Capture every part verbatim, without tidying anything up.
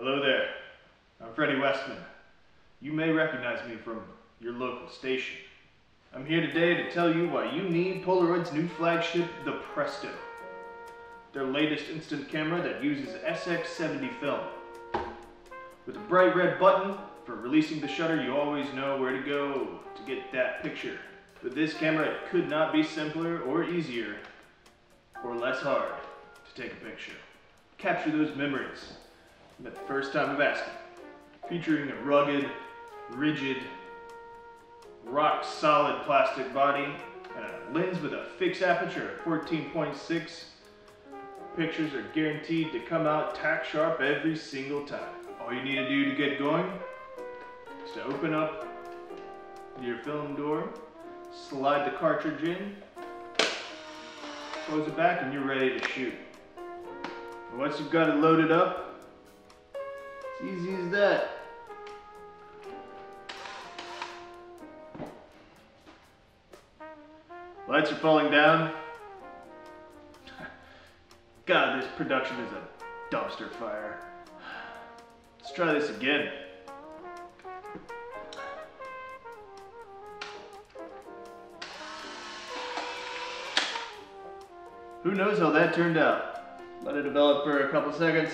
Hello there, I'm Freddy Westman. You may recognize me from your local station. I'm here today to tell you why you need Polaroid's new flagship, the Presto. Their latest instant camera that uses S X seventy film. With a bright red button for releasing the shutter, you always know where to go to get that picture. With this camera, it could not be simpler or easier or less hard to take a picture. Capture those memories at the first time of asking. Featuring a rugged, rigid, rock-solid plastic body and a lens with a fixed aperture of fourteen point six, pictures are guaranteed to come out tack sharp every single time. All you need to do to get going is to open up your film door, slide the cartridge in, close it back, and you're ready to shoot. And once you've got it loaded up, it's easy as that. Lights are falling down. God, this production is a dumpster fire. Let's try this again. Who knows how that turned out? Let it develop for a couple seconds,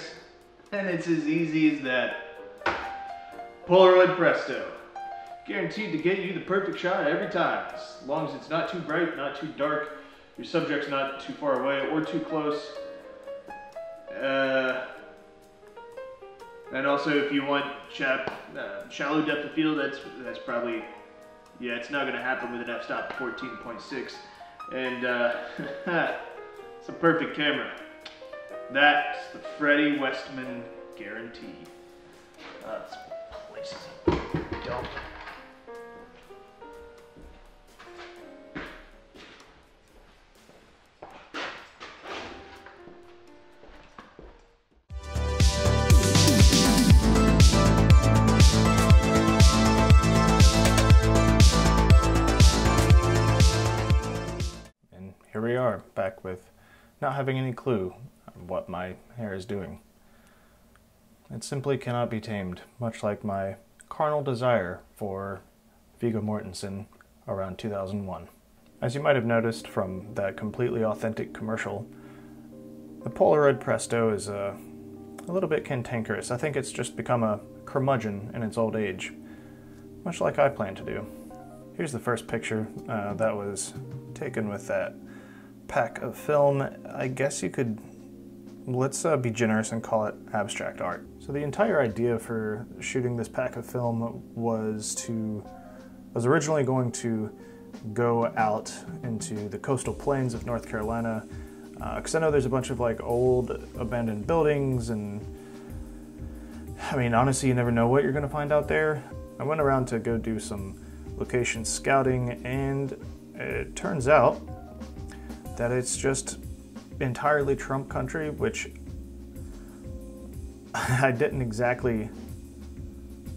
and it's as easy as that. Polaroid Presto. Guaranteed to get you the perfect shot every time, as long as it's not too bright, not too dark, your subject's not too far away or too close. Uh, and also, if you want chap, uh, shallow depth of field, that's that's probably, yeah, it's not going to happen with an f-stop of fourteen point six. And uh, it's a perfect camera. That's the Freddy Westman guarantee. Uh, this place is a dump. Here we are, back with not having any clue what my hair is doing. It simply cannot be tamed, much like my carnal desire for Viggo Mortensen around two thousand one. As you might have noticed from that completely authentic commercial, the Polaroid Presto is a, a little bit cantankerous. I think it's just become a curmudgeon in its old age, much like I plan to do. Here's the first picture uh, that was taken with that pack of film. I guess you could, let's uh, be generous and call it abstract art. So the entire idea for shooting this pack of film was to, was originally going to go out into the coastal plains of North Carolina, because uh, I know there's a bunch of like old abandoned buildings, and I mean, honestly, you never know what you're gonna find out there. I went around to go do some location scouting, and it turns out that it's just entirely Trump country, which I didn't exactly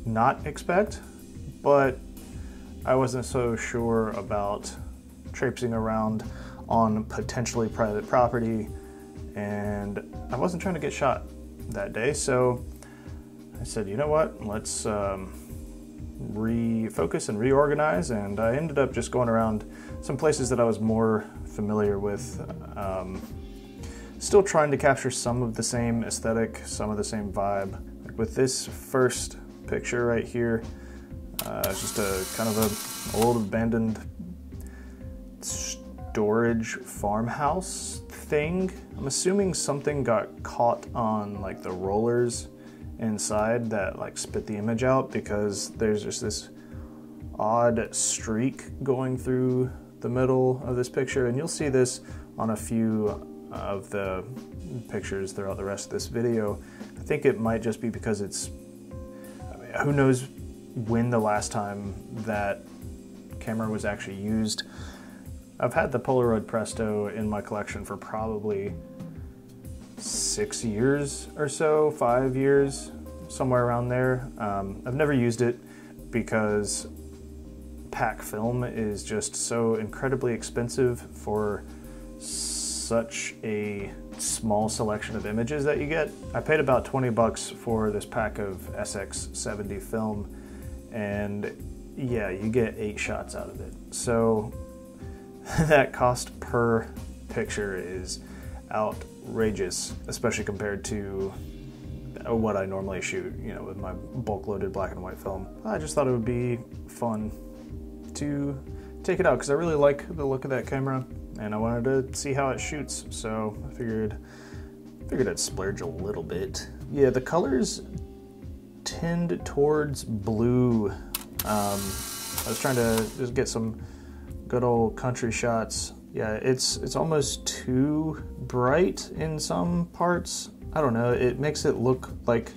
not expect, but I wasn't so sure about traipsing around on potentially private property, and I wasn't trying to get shot that day, so I said, you know what, let's um, refocus and reorganize, and I ended up just going around some places that I was more familiar with, um, still trying to capture some of the same aesthetic, some of the same vibe. With this first picture right here, uh, just a kind of a old abandoned storage farmhouse thing. I'm assuming something got caught on like the rollers inside that like spit the image out, because there's just this odd streak going through the middle of this picture, and you'll see this on a few of the pictures throughout the rest of this video. I think it might just be because it's, I mean, who knows when the last time that camera was actually used. I've had the Polaroid Presto in my collection for probably six years or so, five years, somewhere around there. Um, I've never used it because pack film is just so incredibly expensive for such a small selection of images that you get. I paid about twenty bucks for this pack of S X seventy film, and yeah, you get eight shots out of it. So that cost per picture is outrageous, especially compared to what I normally shoot, you know, with my bulk loaded black and white film. I just thought it would be fun to take it out because I really like the look of that camera and I wanted to see how it shoots, so I figured figured I'd splurge a little bit. Yeah, the colors tend towards blue. Um, I was trying to just get some good old country shots. Yeah, it's it's almost too bright in some parts. I don't know, it makes it look like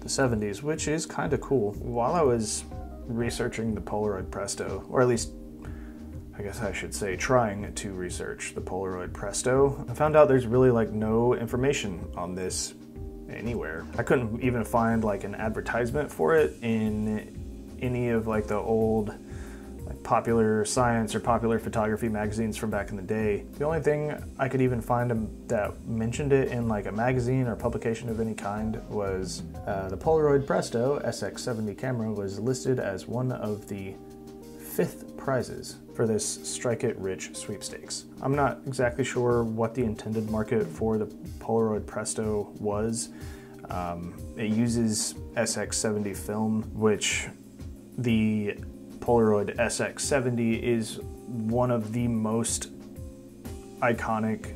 the seventies, which is kind of cool. While I was researching the Polaroid Presto, or at least I guess I should say trying to research the Polaroid Presto, I found out there's really like no information on this anywhere. I couldn't even find like an advertisement for it in any of like the old like popular science or popular photography magazines from back in the day. The only thing I could even find that mentioned it in like a magazine or publication of any kind was uh, the Polaroid Presto S X seventy camera was listed as one of the fifth prizes for this Strike It Rich sweepstakes. I'm not exactly sure what the intended market for the Polaroid Presto was. Um, it uses S X seventy film, which the Polaroid S X seventy is one of the most iconic,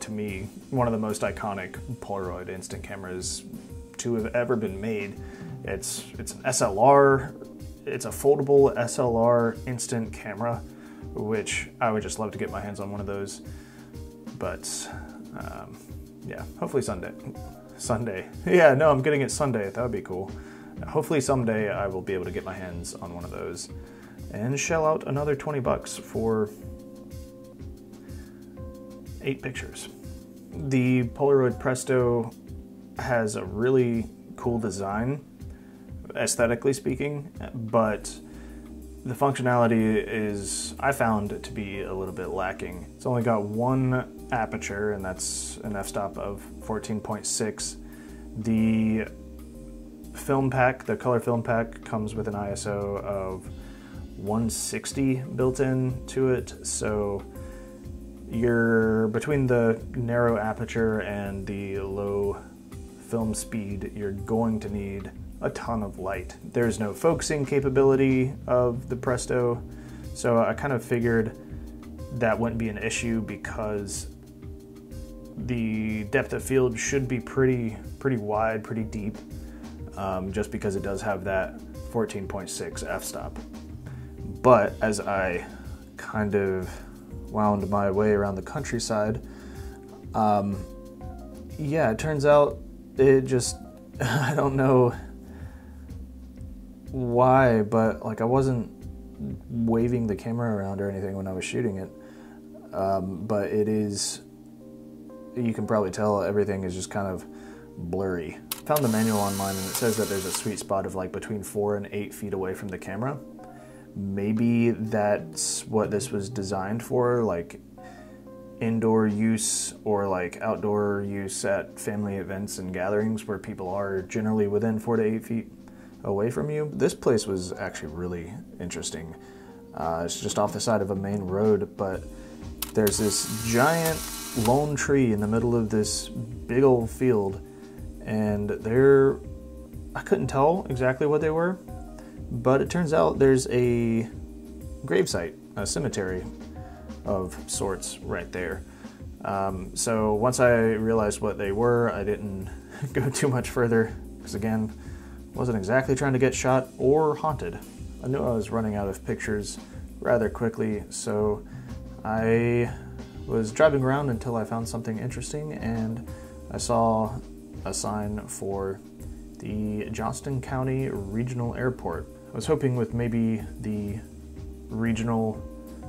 to me, one of the most iconic Polaroid instant cameras to have ever been made. It's, it's an S L R. It's a foldable S L R instant camera, which I would just love to get my hands on one of those. But um, yeah, hopefully Sunday. Sunday. Yeah, no, I'm getting it Sunday. That would be cool. Hopefully someday I will be able to get my hands on one of those and shell out another twenty bucks for eight pictures. The Polaroid Presto has a really cool design, aesthetically speaking, but the functionality is, I found, to be a little bit lacking. It's only got one aperture, and that's an f-stop of fourteen point six. The film pack, the color film pack, comes with an I S O of one sixty built in to it, so you're between the narrow aperture and the low film speed, you're going to need a ton of light. There's no focusing capability of the Presto, so I kind of figured that wouldn't be an issue because the depth of field should be pretty pretty wide, pretty deep, um, just because it does have that fourteen point six f-stop. But as I kind of wound my way around the countryside, um, yeah, it turns out it just, I don't know why, but like I wasn't waving the camera around or anything when I was shooting it, um, but it is, you can probably tell everything is just kind of blurry. I found the manual online and it says that there's a sweet spot of like between four and eight feet away from the camera. Maybe that's what this was designed for, like indoor use or like outdoor use at family events and gatherings where people are generally within four to eight feet away from you. This place was actually really interesting. Uh, it's just off the side of a main road, but there's this giant lone tree in the middle of this big old field, and there, I couldn't tell exactly what they were, but it turns out there's a gravesite, a cemetery of sorts right there. Um, so once I realized what they were, I didn't go too much further because, again, wasn't exactly trying to get shot or haunted. I knew I was running out of pictures rather quickly, so I was driving around until I found something interesting, and I saw a sign for the Johnston County Regional Airport. I was hoping with maybe the regional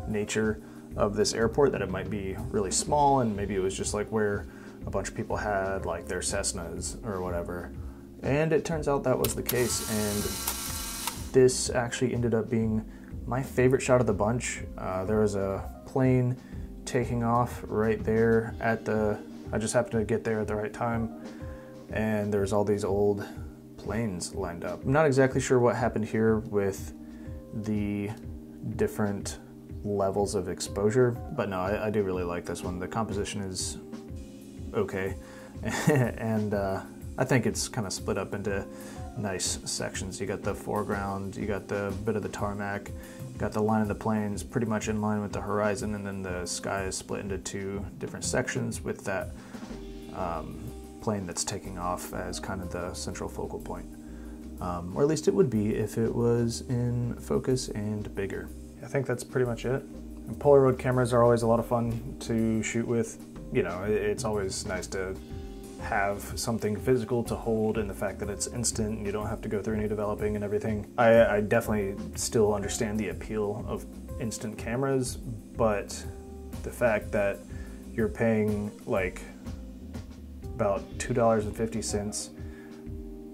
nature of this airport that it might be really small, and maybe it was just like where a bunch of people had like their Cessnas or whatever. And it turns out that was the case, and this actually ended up being my favorite shot of the bunch. Uh, there was a plane taking off right there at the, I just happened to get there at the right time, and there's all these old planes lined up. I'm not exactly sure what happened here with the different levels of exposure, but no, I, I do really like this one. The composition is okay, and uh, I think it's kind of split up into nice sections. You got the foreground, you got the bit of the tarmac, got the line of the planes pretty much in line with the horizon, and then the sky is split into two different sections with that um, plane that's taking off as kind of the central focal point. Um, or at least it would be if it was in focus and bigger. I think that's pretty much it. And Polaroid cameras are always a lot of fun to shoot with. You know, it's always nice to have something physical to hold, and the fact that it's instant and you don't have to go through any developing and everything. I, I definitely still understand the appeal of instant cameras, but the fact that you're paying like about two dollars and fifty cents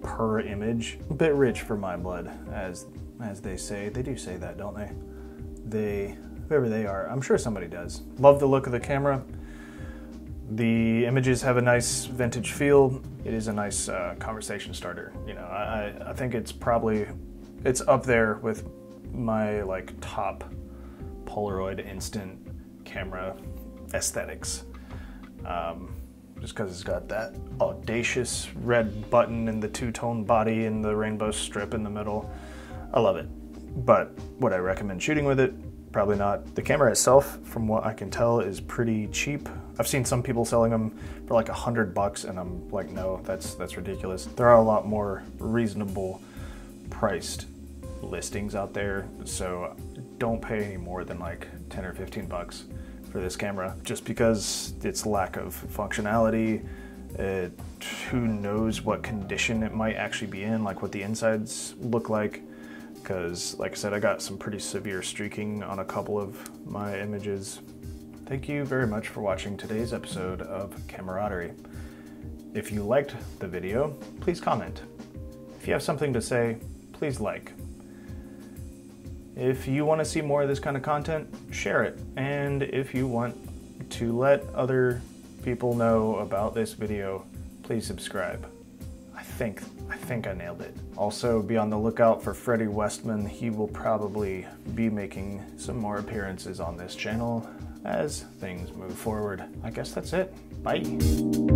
per image, a bit rich for my blood, as as they say. They do say that, don't they? They, whoever they are, I'm sure somebody does. Love the look of the camera. The images have a nice vintage feel. It is a nice uh, conversation starter. You know, I, I think it's probably, it's up there with my like top Polaroid instant camera aesthetics. Um, just because it's got that audacious red button and the two-tone body and the rainbow strip in the middle. I love it. But would I recommend shooting with it? Probably not. The camera itself, from what I can tell, is pretty cheap. I've seen some people selling them for like a hundred bucks, and I'm like, no, that's that's ridiculous. There are a lot more reasonable priced listings out there, so don't pay any more than like ten or fifteen bucks for this camera, just because its lack of functionality. It, who knows what condition it might actually be in, like what the insides look like. Because, like I said, I got some pretty severe streaking on a couple of my images. Thank you very much for watching today's episode of Camaraderie. If you liked the video, please comment. If you have something to say, please like. If you want to see more of this kind of content, share it. And if you want to let other people know about this video, please subscribe. I think, I think I nailed it. Also, be on the lookout for Freddy Westman. He will probably be making some more appearances on this channel as things move forward. I guess that's it. Bye.